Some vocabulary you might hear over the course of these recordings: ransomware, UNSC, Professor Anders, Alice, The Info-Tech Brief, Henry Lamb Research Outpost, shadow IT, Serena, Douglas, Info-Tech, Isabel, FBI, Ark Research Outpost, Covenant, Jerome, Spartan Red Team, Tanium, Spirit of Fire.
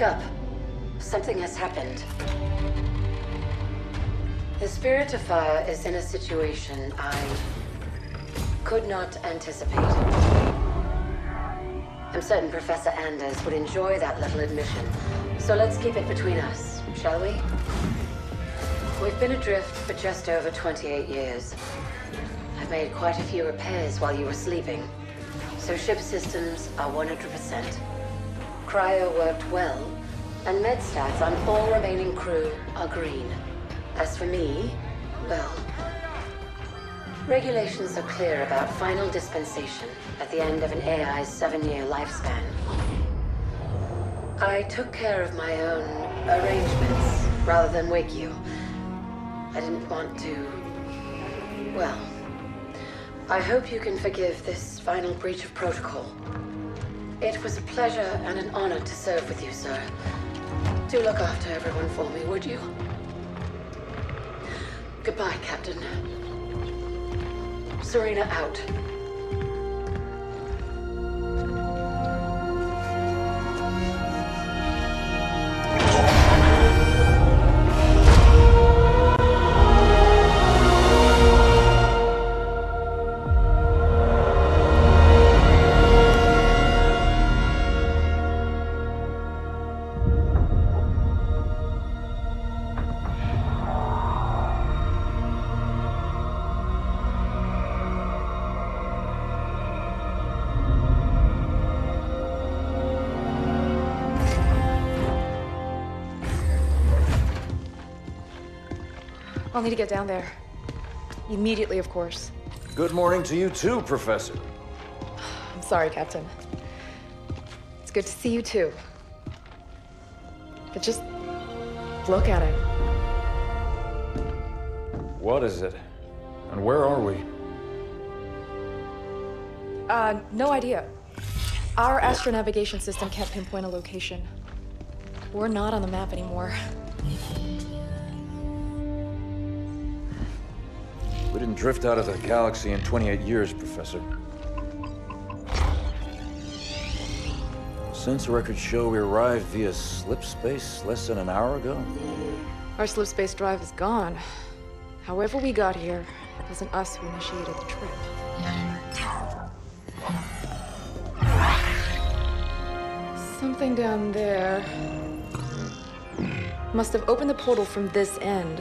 Wake up. Something has happened. The Spirit of Fire is in a situation I could not anticipate. I'm certain Professor Anders would enjoy that little admission, so let's keep it between us, shall we? We've been adrift for just over 28 years. I've made quite a few repairs while you were sleeping, so ship systems are 100%. Cryo worked well, and med stats on all remaining crew are green. As for me, well, regulations are clear about final dispensation at the end of an AI's 7-year lifespan. I took care of my own arrangements rather than wake you. I didn't want to... well, I hope you can forgive this final breach of protocol. It was a pleasure and an honor to serve with you, sir. Do look after everyone for me, would you? Goodbye, Captain. Serena out. I'll need to get down there. Immediately, of course. Good morning to you too, Professor. I'm sorry, Captain. It's good to see you too. But just look at it. What is it? And where are we? No idea. Our astronavigation system can't pinpoint a location. We're not on the map anymore. We didn't drift out of the galaxy in 28 years, Professor. Sensor records show we arrived via slip space less than an hour ago. Our slip space drive is gone. However we got here, it wasn't us who initiated the trip. Something down there must have opened the portal from this end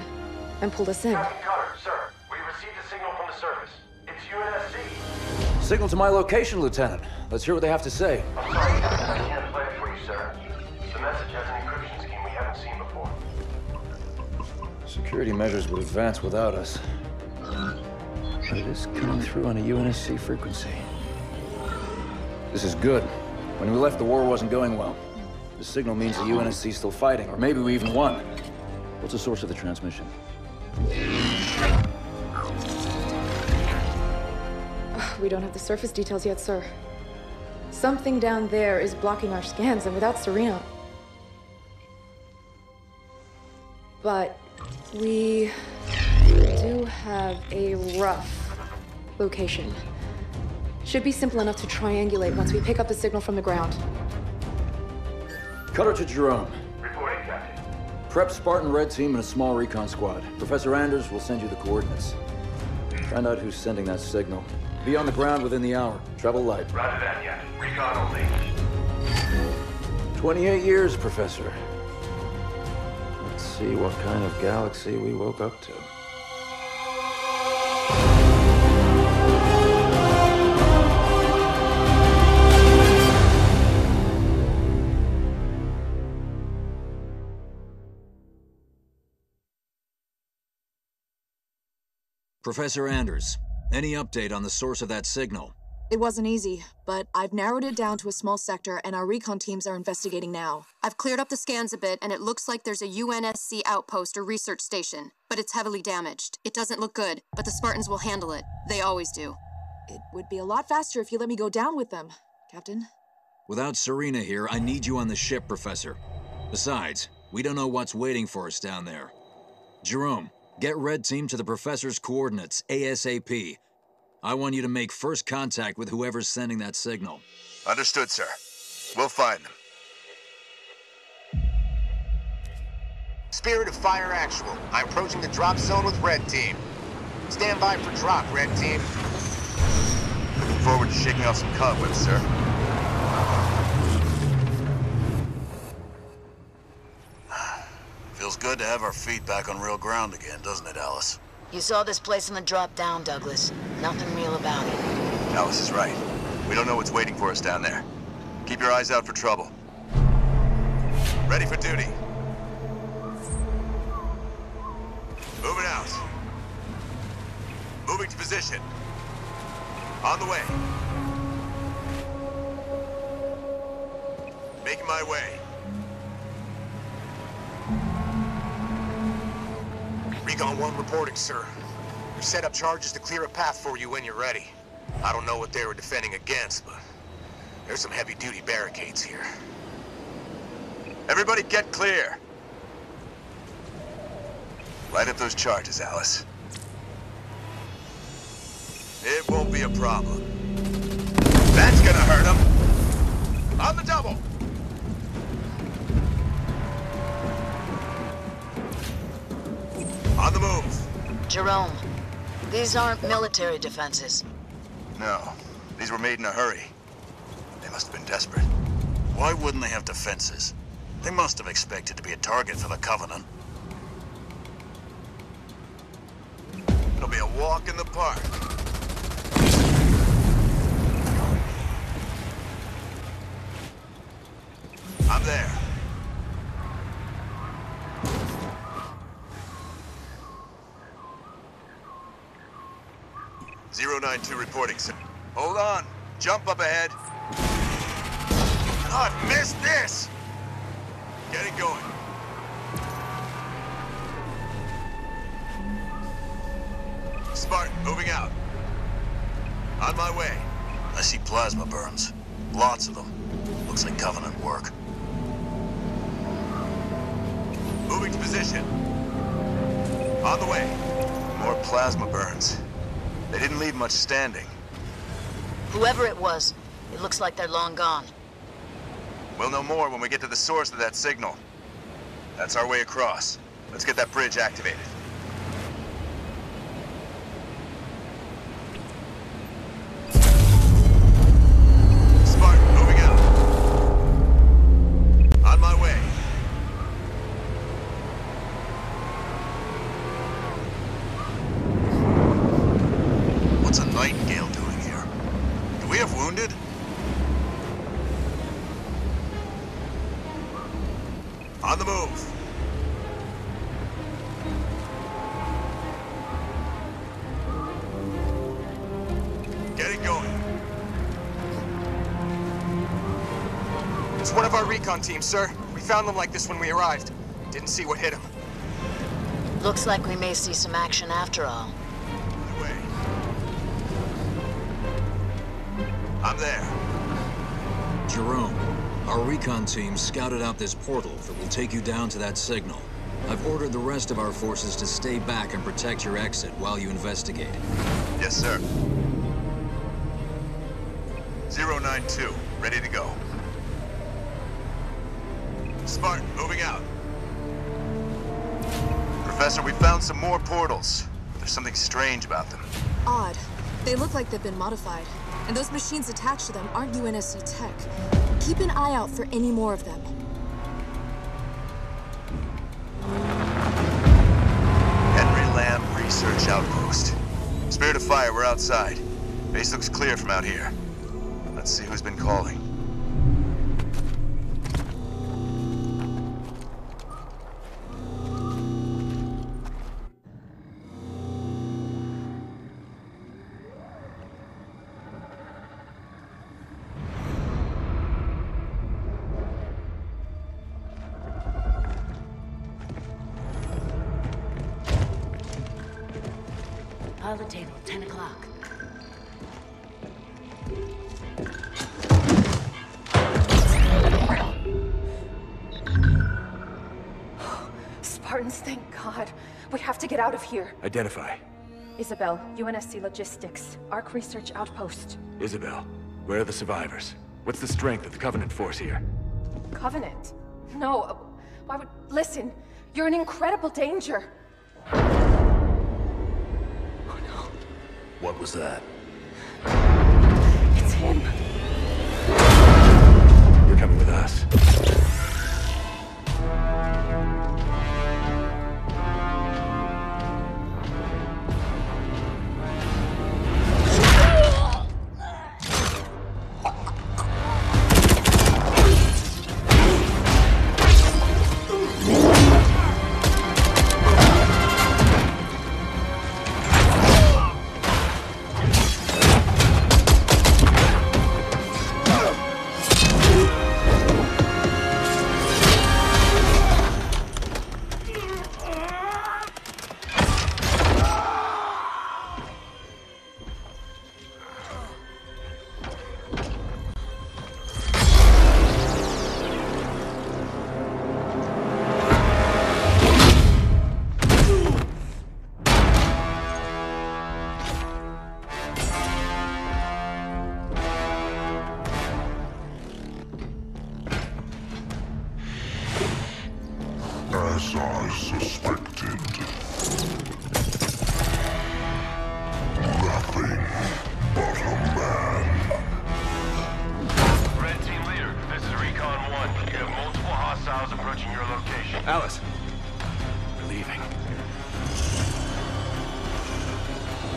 and pulled us in. Service. It's UNSC. Signal to my location, Lieutenant. Let's hear what they have to say. I'm sorry, I can't play it for you, sir. The message has an encryption scheme we haven't seen before. Security measures would advance without us. But it is coming through on a UNSC frequency. This is good. When we left, the war wasn't going well. The signal means the UNSC's still fighting, or maybe we even won. What's the source of the transmission? We don't have the surface details yet, sir. Something down there is blocking our scans, and without Serena. But we do have a rough location. Should be simple enough to triangulate once we pick up the signal from the ground. Cutter to Jerome. Reporting, Captain. Prep Spartan Red Team and a small recon squad. Professor Anders will send you the coordinates. Find out who's sending that signal. Be on the ground within the hour. Travel light. Roger that, yeah. Recon only. 28 years, Professor. Let's see what kind of galaxy we woke up to. Professor Anders. Any update on the source of that signal? It wasn't easy, but I've narrowed it down to a small sector and our recon teams are investigating now. I've cleared up the scans a bit and it looks like there's a UNSC outpost or research station, but it's heavily damaged. It doesn't look good, but the Spartans will handle it. They always do. It would be a lot faster if you let me go down with them, Captain. Without Serena here, I need you on the ship, Professor. Besides, we don't know what's waiting for us down there. Jerome. Get Red Team to the Professor's coordinates, ASAP. I want you to make first contact with whoever's sending that signal. Understood, sir. We'll find them. Spirit of Fire Actual. I'm approaching the drop zone with Red Team. Stand by for drop, Red Team. Looking forward to shaking off some cobwebs, sir. Feels good to have our feet back on real ground again, doesn't it, Alice? You saw this place in the drop down, Douglas. Nothing real about it. Alice is right. We don't know what's waiting for us down there. Keep your eyes out for trouble. Ready for duty. Moving out. Moving to position. On the way. Making my way. Recon 1 reporting, sir. We've set up charges to clear a path for you when you're ready. I don't know what they were defending against, but there's some heavy-duty barricades here. Everybody get clear. Light up those charges, Alice. It won't be a problem. That's gonna hurt him. On the double. On the move. Jerome, these aren't military defenses. No, these were made in a hurry. They must have been desperate. Why wouldn't they have defenses? They must have expected to be a target for the Covenant. It'll be a walk in the park. I'm there. Zero-9-2 reporting, sir. Hold on. Jump up ahead. God, missed this! Get it going. Spartan, moving out. On my way. I see plasma burns. Lots of them. Looks like Covenant work. Moving to position. On the way. More plasma burns. They didn't leave much standing. Whoever it was, it looks like they're long gone. We'll know more when we get to the source of that signal. That's our way across. Let's get that bridge activated. Spartan, moving out. On my way. What's a Nightingale doing here? Do we have wounded? On the move. Get it going. It's one of our recon teams, sir. We found them like this when we arrived. Didn't see what hit them. Looks like we may see some action after all. Anyway. I'm there. Jerome. Our recon team scouted out this portal that will take you down to that signal. I've ordered the rest of our forces to stay back and protect your exit while you investigate. Yes, sir. 092, ready to go. Spartan, moving out. Professor, we found some more portals. There's something strange about them. Odd. They look like they've been modified. And those machines attached to them aren't UNSC tech. Keep an eye out for any more of them. Henry Lamb Research Outpost. Spirit of Fire, we're outside. Base looks clear from out here. Let's see who's been calling. The table, 10 o'clock. Spartans, thank God. We have to get out of here. Identify. Isabel, UNSC Logistics, Ark Research Outpost. Isabel, where are the survivors? What's the strength of the Covenant force here? Covenant? No, why would... Listen, You're in incredible danger. Oh no. What was that? It's him. You're coming with us. Alice, we're leaving.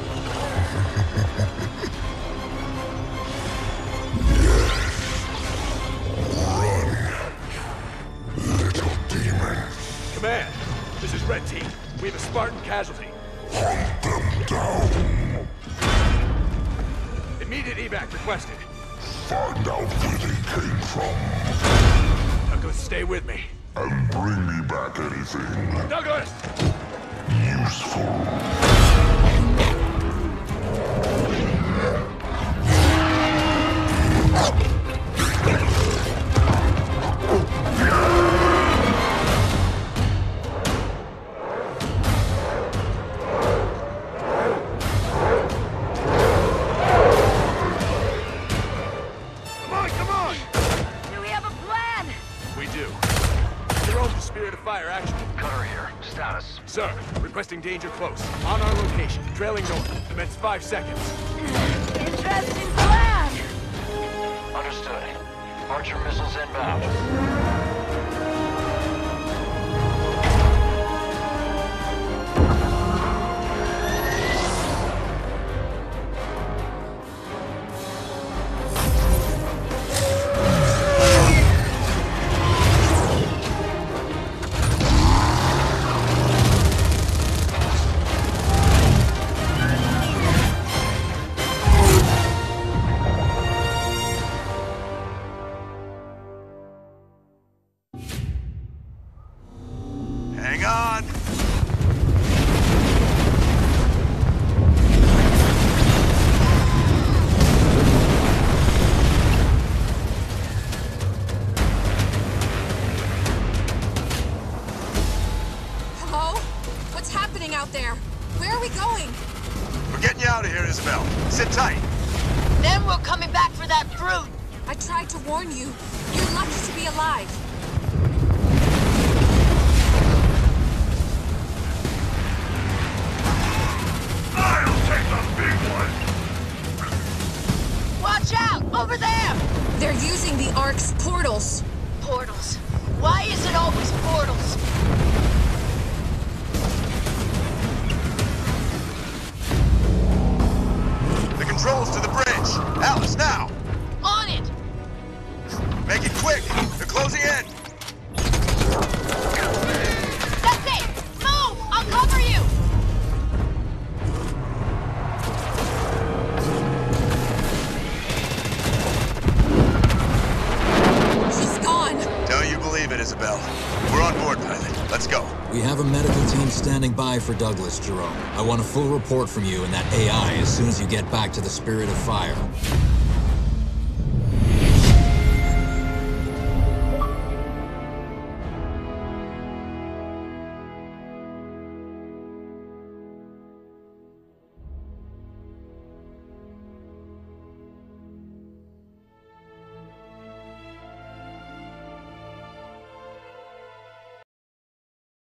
Yes. Run, little demon. Command, this is Red Team. We have a Spartan casualty. Hunt them down. Immediate evac requested. Find out where they came from. Douglas, stay with me. And bring me back anything. Douglas! Useful. Spirit of Fire, action. Cutter here. Status. Sir, requesting danger close. On our location. Trailing north. Commence 5 seconds. Interesting plan! Understood. Archer missiles inbound. Isabel, sit tight. Then we're coming back for that brute. I tried to warn you. You're lucky to be alive. I'll take the big one. Watch out! Over there! They're using the Ark's portals. Portals? Why is it always portals? Controls to the bridge. Alice, now! On it! Make it quick! They're closing in! That's it! Move! I'll cover you! She's gone! Don't you believe it, Isabel. We're on board, pilot. Let's go. We have a medical team standing by for Douglas, Jerome. I want a full report from you and that AI as soon as you get back to the Spirit of Fire.